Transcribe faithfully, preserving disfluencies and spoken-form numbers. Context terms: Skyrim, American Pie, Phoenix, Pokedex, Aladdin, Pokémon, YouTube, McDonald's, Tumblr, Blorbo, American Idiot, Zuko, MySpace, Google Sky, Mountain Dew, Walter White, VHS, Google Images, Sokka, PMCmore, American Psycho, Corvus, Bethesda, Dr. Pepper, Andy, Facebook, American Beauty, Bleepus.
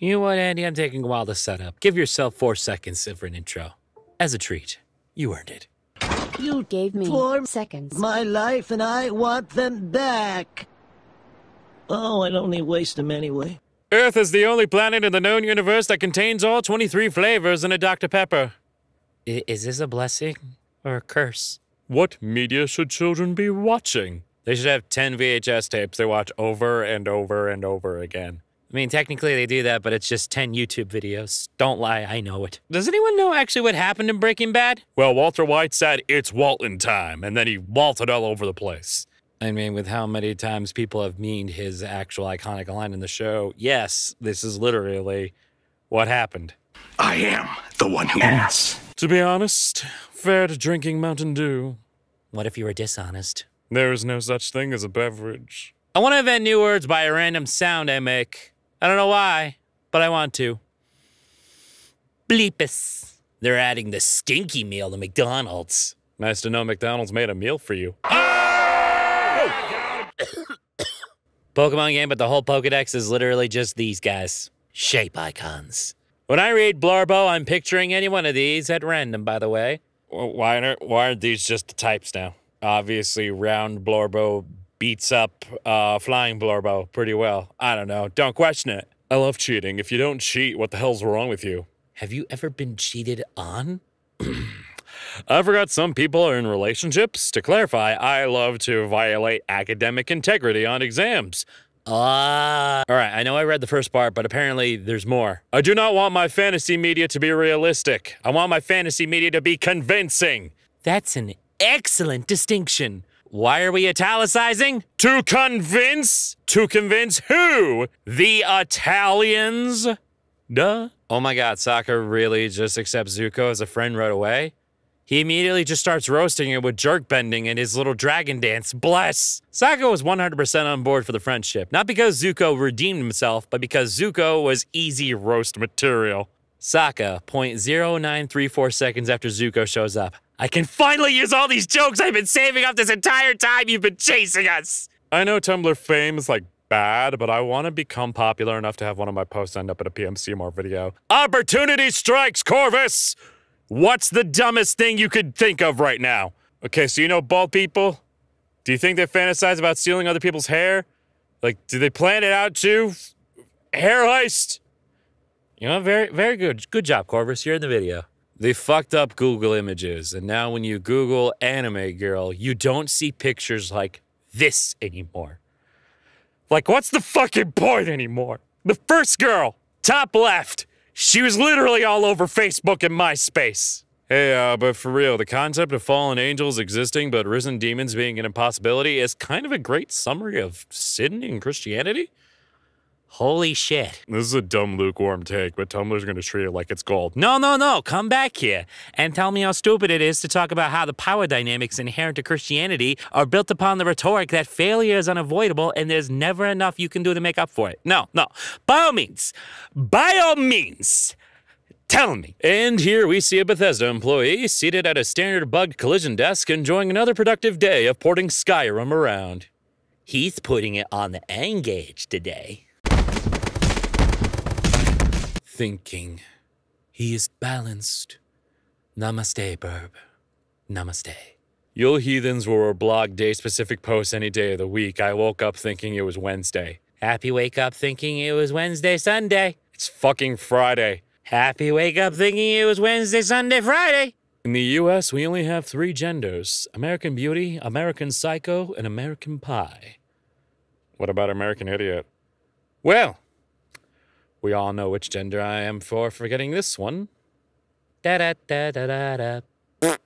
You know what, Andy? I'm taking a while to set up. Give yourself four seconds for an intro. As a treat. You earned it. You gave me four seconds. My life, and I want them back. Oh, I'd only waste them anyway. Earth is the only planet in the known universe that contains all twenty-three flavors in a Doctor Pepper. I- is this a blessing or a curse? What media should children be watching? They should have ten V H S tapes they watch over and over and over again. I mean, technically they do that, but it's just ten YouTube videos. Don't lie, I know it. Does anyone know actually what happened in Breaking Bad? Well, Walter White said, "It's Walton time," and then he waltzed all over the place. I mean, with how many times people have memed his actual iconic line in the show, yes, this is literally what happened. I am the one who asks. To be honest, fair to drinking Mountain Dew. What if you were dishonest? There is no such thing as a beverage. I want to invent new words by a random sound I make. I don't know why, but I want to. Bleepus. They're adding the stinky meal to McDonald's. Nice to know McDonald's made a meal for you. Oh! Pokemon game, but the whole Pokedex is literally just these guys. Shape icons. When I read Blorbo, I'm picturing any one of these at random, by the way. Why aren't, why aren't these just the types now? Obviously, round Blorbo beats up uh, flying Blorbo pretty well. I don't know. Don't question it. I love cheating. If you don't cheat, what the hell's wrong with you? Have you ever been cheated on? I forgot some people are in relationships. To clarify, I love to violate academic integrity on exams. Ah. Uh... All right, I know I read the first part, but apparently there's more. I do not want my fantasy media to be realistic. I want my fantasy media to be convincing. That's an excellent distinction. Why are we italicizing? To convince? To convince who? The Italians? Duh. Oh my god, Sokka really just accepts Zuko as a friend right away? He immediately just starts roasting it with jerk bending and his little dragon dance. Bless! Sokka was one hundred percent on board for the friendship. Not because Zuko redeemed himself, but because Zuko was easy roast material. Sokka, zero point zero nine three four seconds after Zuko shows up. I can finally use all these jokes I've been saving up this entire time you've been chasing us! I know Tumblr fame is, like, bad, but I want to become popular enough to have one of my posts end up in a PMCmore video. Opportunity strikes, Corvus! What's the dumbest thing you could think of right now? Okay, so you know bald people? Do you think they fantasize about stealing other people's hair? Like, do they plan it out too? Hair heist? You know, very, very good. Good job, Corvus. You're in the video. They fucked up Google Images, and now when you Google anime girl, you don't see pictures like this anymore. Like, what's the fucking point anymore? The first girl, top left, she was literally all over Facebook and MySpace. Hey, uh, but for real, the concept of fallen angels existing but risen demons being an impossibility is kind of a great summary of sin in Christianity. Holy shit. This is a dumb, lukewarm take, but Tumblr's gonna treat it like it's gold. No, no, no, come back here and tell me how stupid it is to talk about how the power dynamics inherent to Christianity are built upon the rhetoric that failure is unavoidable and there's never enough you can do to make up for it. No, no. By all means, by all means, tell me. And here we see a Bethesda employee seated at a standard bug collision desk enjoying another productive day of porting Skyrim around. He's putting it on the end gauge today. Thinking. He is balanced. Namaste, Burb. Namaste. You'll heathens will blog day-specific posts any day of the week. I woke up thinking it was Wednesday. Happy wake up thinking it was Wednesday, Sunday. It's fucking Friday. Happy wake up thinking it was Wednesday, Sunday, Friday. In the U S, we only have three genders. American Beauty, American Psycho, and American Pie. What about American Idiot? Well... we all know which gender I am for forgetting this one. Da da da da da da.